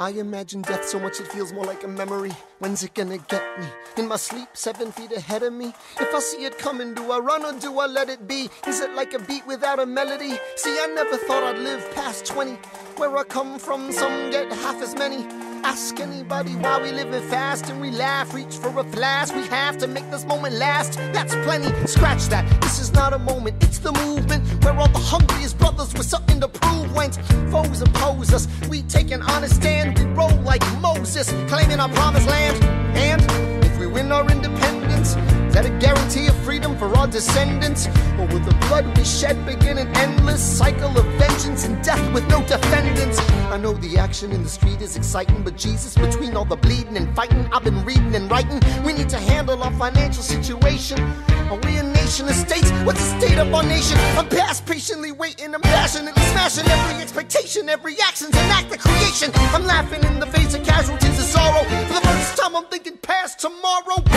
I imagine death so much it feels more like a memory. When's it gonna get me? In my sleep, 7 feet ahead of me. If I see it coming, do I run or do I let it be? Is it like a beat without a melody? See, I never thought I'd live past 20. Where I come from, some get half as many. Ask anybody why we live it fast and we laugh, reach for a flask. We have to make this moment last, that's plenty. Scratch that, this is not a moment, it's the movement. We're all the hungriest brothers with something to prove. When foes oppose us, we take an honest stand. We roll like Moses, claiming our promised land. And if we win our independence, is that a guarantee of freedom for our descendants? Or will the blood we shed begin an endless cycle of vengeance and death with no defendants? I know the action in the street is exciting, but Jesus, between all the bleeding and fighting, I've been reading and writing. We need to handle our financial situation. Are we a nation of states? What's the state of our nation? I'm past patiently waiting, I'm passionately smashing every expectation, every action's an act of creation. I'm laughing in the face of casualties and sorrow. For the first time I'm thinking past tomorrow.